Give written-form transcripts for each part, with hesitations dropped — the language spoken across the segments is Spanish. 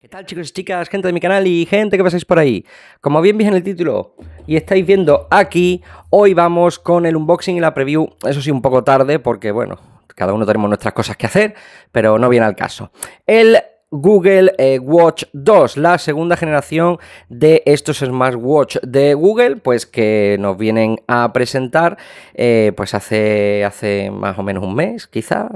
¿Qué tal, chicos y chicas? Gente de mi canal y gente que pasáis por ahí. Como bien veis en el título y estáis viendo aquí, hoy vamos con el unboxing y la preview. Eso sí, un poco tarde porque, bueno, cada uno tenemos nuestras cosas que hacer, pero no viene al caso. El Google Watch 2, la segunda generación de estos smartwatch de Google, pues que nos vienen a presentar pues hace más o menos un mes, quizá,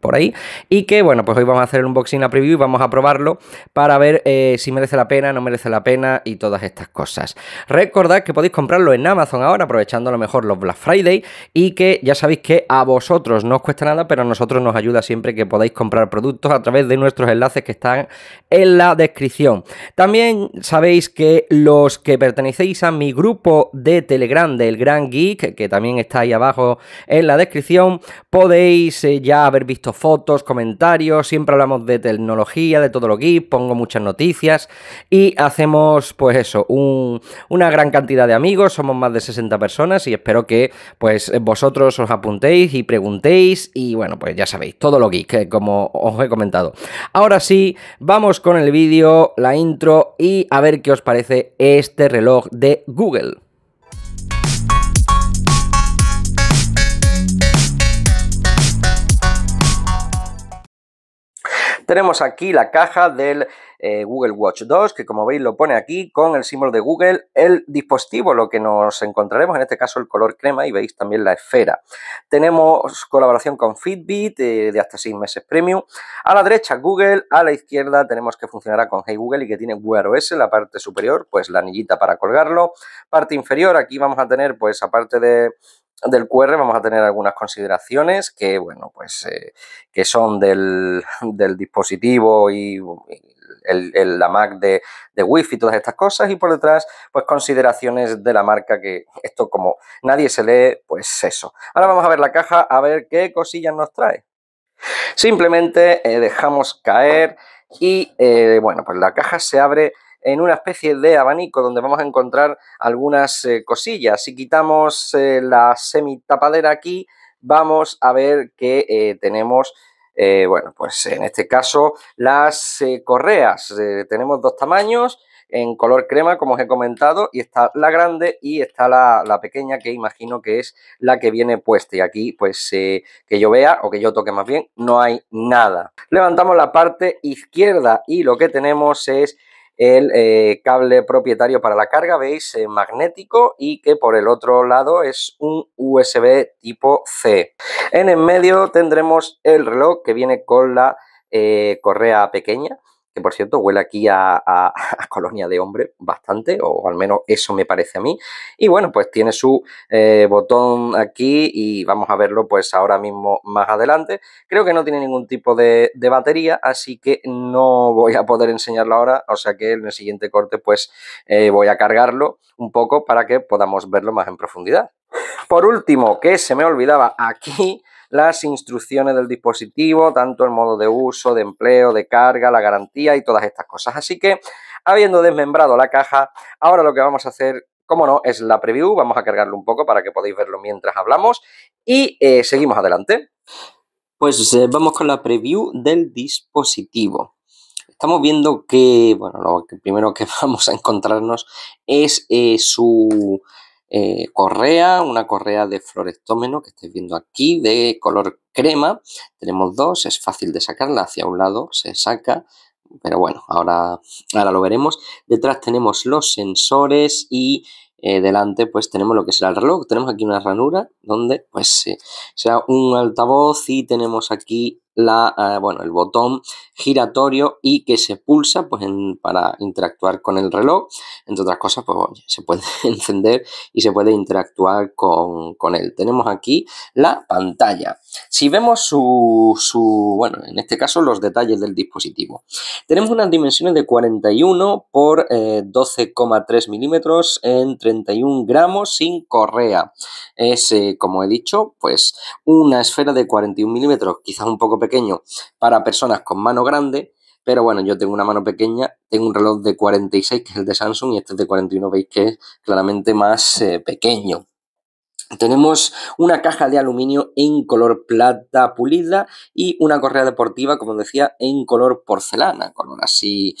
por ahí, y que bueno, pues hoy vamos a hacer el unboxing, la preview, y vamos a probarlo para ver si merece la pena, no merece la pena y todas estas cosas. Recordad que podéis comprarlo en Amazon ahora, aprovechando a lo mejor los Black Friday, y que ya sabéis que a vosotros no os cuesta nada, pero a nosotros nos ayuda siempre que podáis comprar productos a través de nuestros enlaces que están en la descripción. También sabéis que los que pertenecéis a mi grupo de Telegram del Gran Geek, que también está ahí abajo en la descripción, podéis ya haber visto fotos, comentarios. Siempre hablamos de tecnología, de todo lo geek, pongo muchas noticias y hacemos pues eso, una gran cantidad de amigos. Somos más de 60 personas y espero que pues vosotros os apuntéis y preguntéis y bueno, pues ya sabéis, todo lo geek, como os he comentado. Ahora sí, vamos con el vídeo, la intro y a ver qué os parece este reloj de Google. Tenemos aquí la caja del Google Watch 2, que como veis lo pone aquí con el símbolo de Google, el dispositivo, lo que nos encontraremos, en este caso el color crema, y veis también la esfera. Tenemos colaboración con Fitbit de hasta 6 meses premium. A la derecha Google, a la izquierda tenemos que funcionará con Hey Google y que tiene Wear OS en la parte superior, pues la anillita para colgarlo. Parte inferior, aquí vamos a tener pues aparte del QR vamos a tener algunas consideraciones que bueno, pues que son del dispositivo y la Mac de Wi-Fi y todas estas cosas, y por detrás pues consideraciones de la marca, que esto como nadie se lee, pues eso. Ahora vamos a ver la caja, a ver qué cosillas nos trae. Simplemente dejamos caer y bueno, pues la caja se abre en una especie de abanico donde vamos a encontrar algunas cosillas. Si quitamos la semitapadera aquí, vamos a ver que tenemos, bueno, pues en este caso las correas. Tenemos dos tamaños, en color crema, como os he comentado, y está la grande y está la pequeña, que imagino que es la que viene puesta. Y aquí, pues, que yo vea, o que yo toque más bien, no hay nada. Levantamos la parte izquierda y lo que tenemos es el cable propietario para la carga, veis, magnético, y que por el otro lado es un USB tipo C. En el medio tendremos el reloj, que viene con la correa pequeña, que por cierto huele aquí a colonia de hombre bastante, o al menos eso me parece a mí. Y bueno, pues tiene su botón aquí y vamos a verlo pues ahora mismo más adelante. Creo que no tiene ningún tipo de batería, así que no voy a poder enseñarlo ahora, o sea que en el siguiente corte pues voy a cargarlo un poco para que podamos verlo más en profundidad. Por último, que se me olvidaba, aquí las instrucciones del dispositivo, tanto el modo de uso, de empleo, de carga, la garantía y todas estas cosas. Así que, habiendo desmembrado la caja, ahora lo que vamos a hacer, como no, es la preview. Vamos a cargarlo un poco para que podáis verlo mientras hablamos y seguimos adelante. Pues vamos con la preview del dispositivo. Estamos viendo que, bueno, lo primero que vamos a encontrarnos es su correa, una correa de fluorescómeno que estáis viendo aquí, de color crema. Tenemos dos, es fácil de sacarla, hacia un lado se saca, pero bueno, ahora lo veremos. Detrás tenemos los sensores y delante pues tenemos lo que será el reloj. Tenemos aquí una ranura donde pues será un altavoz, y tenemos aquí bueno, el botón giratorio y que se pulsa pues para interactuar con el reloj. Entre otras cosas, pues oye, se puede encender y se puede interactuar con él. Tenemos aquí la pantalla. Si vemos bueno, en este caso los detalles del dispositivo, tenemos unas dimensiones de 41 por 12,3 milímetros en 31 gramos sin correa. Es, como he dicho, pues una esfera de 41 milímetros, quizás un poco pequeño para personas con mano grande, pero bueno, yo tengo una mano pequeña, tengo un reloj de 46 que es el de Samsung y este es de 41, veis que es claramente más pequeño. Tenemos una caja de aluminio en color plata pulida y una correa deportiva, como decía, en color porcelana, con una así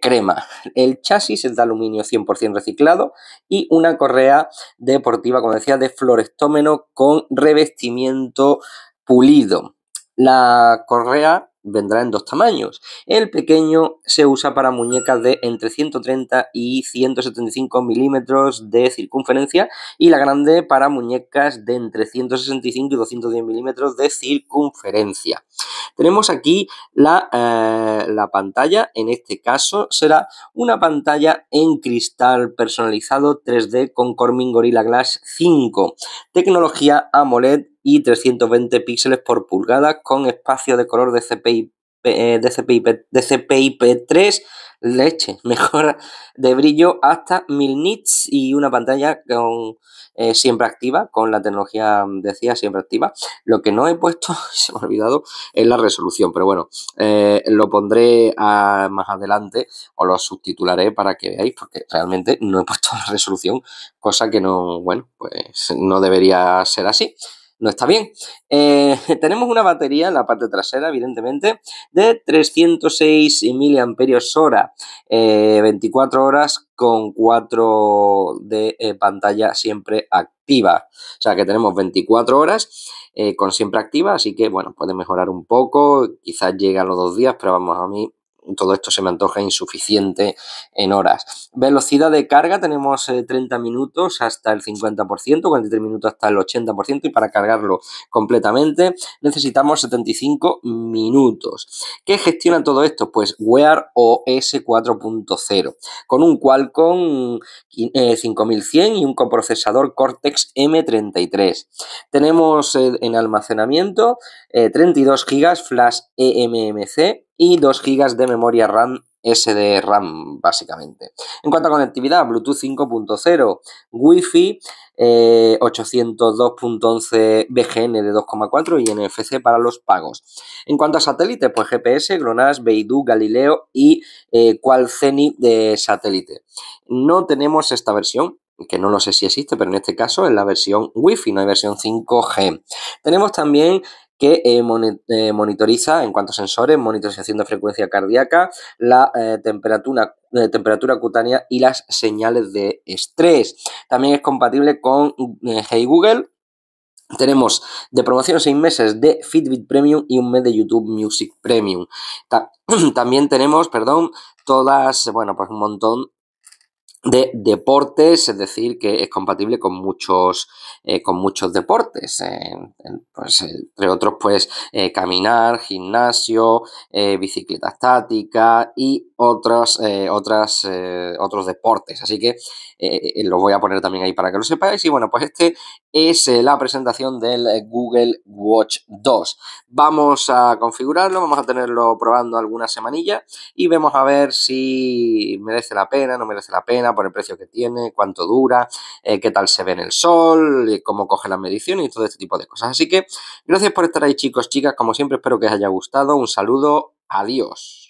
crema. El chasis es de aluminio 100% reciclado y una correa deportiva, como decía, de fluorescómeno con revestimiento pulido. La correa vendrá en dos tamaños. El pequeño se usa para muñecas de entre 130 y 175 milímetros de circunferencia y la grande para muñecas de entre 165 y 210 milímetros de circunferencia. Tenemos aquí la pantalla. En este caso será una pantalla en cristal personalizado 3D con Corning Gorilla Glass 5, tecnología AMOLED y 320 píxeles por pulgada con espacio de color de CPIP3, mejora de brillo hasta 1000 nits y una pantalla con, siempre activa, con la tecnología, decía, siempre activa. Lo que no he puesto, se me ha olvidado, es la resolución, pero bueno, lo pondré más adelante o lo subtitularé para que veáis, porque realmente no he puesto la resolución, cosa que no, bueno, pues no debería ser así. No está bien. Tenemos una batería en la parte trasera, evidentemente, de 306 mAh, 24 horas con 4 de pantalla siempre activa. O sea que tenemos 24 horas con siempre activa, así que bueno, puede mejorar un poco, quizás llegue a los 2 días, pero vamos, a mí todo esto se me antoja insuficiente en horas. Velocidad de carga, tenemos 30 minutos hasta el 50%, 43 minutos hasta el 80% y para cargarlo completamente necesitamos 75 minutos. ¿Qué gestiona todo esto? Pues Wear OS 4.0 con un Qualcomm 5100 y un coprocesador Cortex-M33. Tenemos en almacenamiento 32 GB flash EMMC y 2 GB de memoria RAM SDRAM, básicamente. En cuanto a conectividad, Bluetooth 5.0, Wi-Fi 802.11 b/g/n de 2,4 y NFC para los pagos. En cuanto a satélites, pues GPS, GLONASS, Beidou, Galileo y Qualcomm de satélite. No tenemos esta versión, que no lo sé si existe, pero en este caso es la versión Wi-Fi, no hay versión 5G. Tenemos también que monitoriza, en cuanto a sensores, monitorización de frecuencia cardíaca, la temperatura cutánea y las señales de estrés. También es compatible con Hey Google. Tenemos de promoción 6 meses de Fitbit Premium y un mes de YouTube Music Premium. También tenemos, todas, bueno, pues un montón de deportes, es decir, que es compatible con muchos deportes, pues, entre otros, pues caminar, gimnasio, bicicleta estática y otros deportes. Así que los voy a poner también ahí para que lo sepáis. Y bueno, pues este es la presentación del Google Watch 2. Vamos a configurarlo, vamos a tenerlo probando alguna semanilla y vemos a ver si merece la pena, no merece la pena, por el precio que tiene, cuánto dura, qué tal se ve en el sol, cómo coge las mediciones y todo este tipo de cosas. Así que gracias por estar ahí, chicos, chicas. Como siempre, espero que os haya gustado. Un saludo. Adiós.